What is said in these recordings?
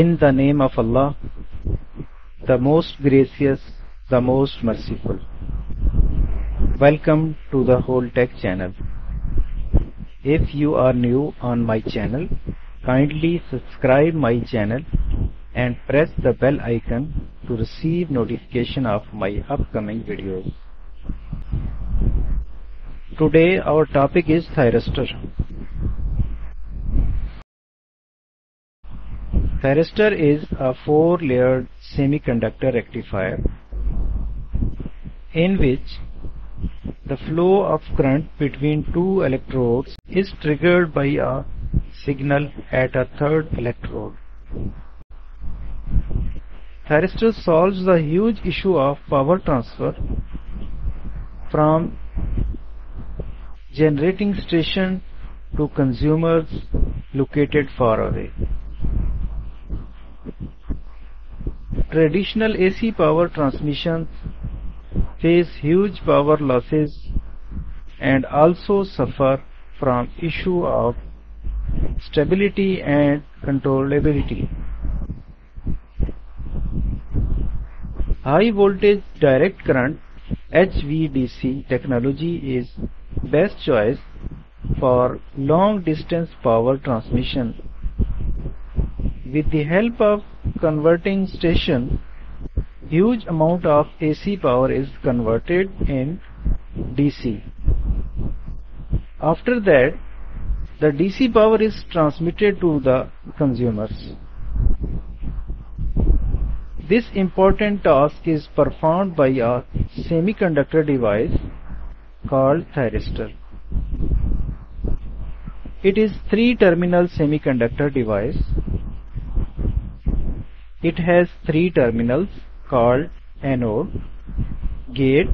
In the name of Allah, the most gracious, the most merciful. Welcome to the Whole Tech Channel. If you are new on my channel, kindly subscribe my channel and press the bell icon to receive notification of my upcoming videos. Today our topic is Thyristor. Thyristor is a four-layered semiconductor rectifier in which the flow of current between two electrodes is triggered by a signal at a third electrode. Thyristor solves the huge issue of power transfer from generating station to consumers located far away. Traditional AC power transmissions face huge power losses and also suffer from issue of stability and controllability. High voltage direct current HVDC technology is best choice for long distance power transmission. With the help of converting station, huge amount of AC power is converted in DC. After that, the DC power is transmitted to the consumers. This important task is performed by a semiconductor device called thyristor. It is three-terminal semiconductor device. It has three terminals called anode, gate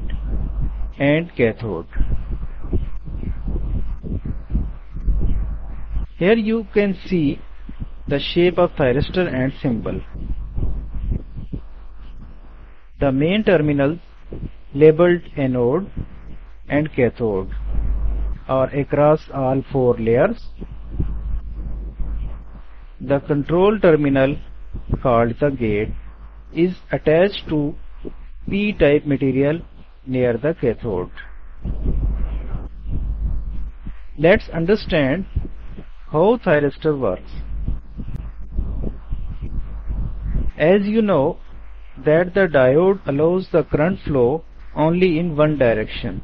and cathode. Here you can see the shape of thyristor and symbol. The main terminals labeled anode and cathode are across all four layers. The control terminal called the gate is attached to p-type material near the cathode. Let's understand how thyristor works. As you know that the diode allows the current flow only in one direction.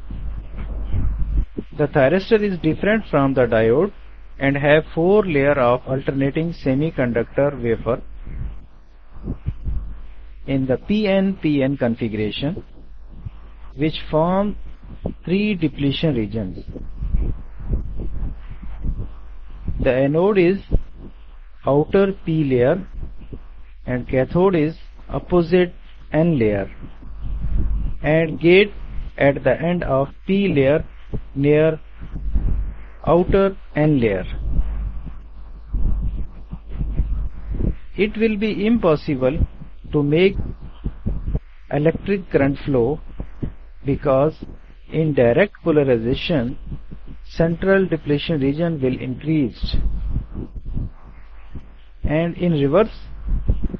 The thyristor is different from the diode and have four layers of alternating semiconductor wafer in the PN-PN configuration, which form three depletion regions. The anode is outer P layer and cathode is opposite N layer, and gate at the end of P layer near outer N layer. It will be impossible to make electric current flow because in direct polarization central depletion region will increase, and in reverse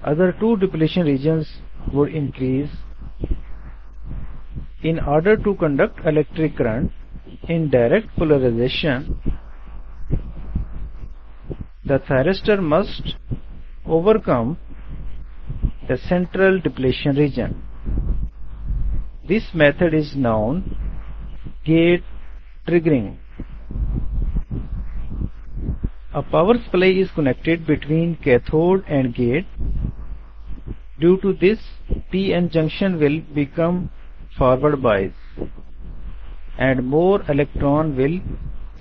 other two depletion regions would increase. In order to conduct electric current in direct polarization, the thyristor must overcome the central depletion region. This method is known gate triggering. A power supply is connected between cathode and gate. Due to this, PN junction will become forward bias and more electron will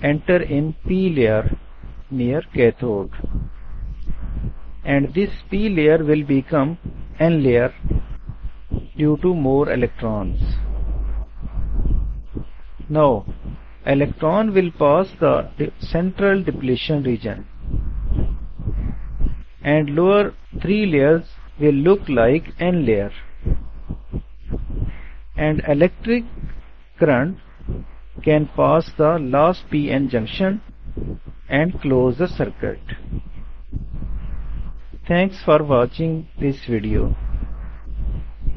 enter in P layer near cathode, and this P layer will become N layer due to more electrons. Now, electron will pass the central depletion region and lower three layers will look like N layer, and electric current can pass the last PN junction and close the circuit. Thanks for watching this video.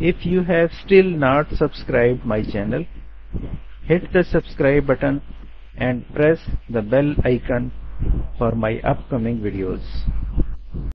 If you have still not subscribed my channel, hit the subscribe button and press the bell icon for my upcoming videos.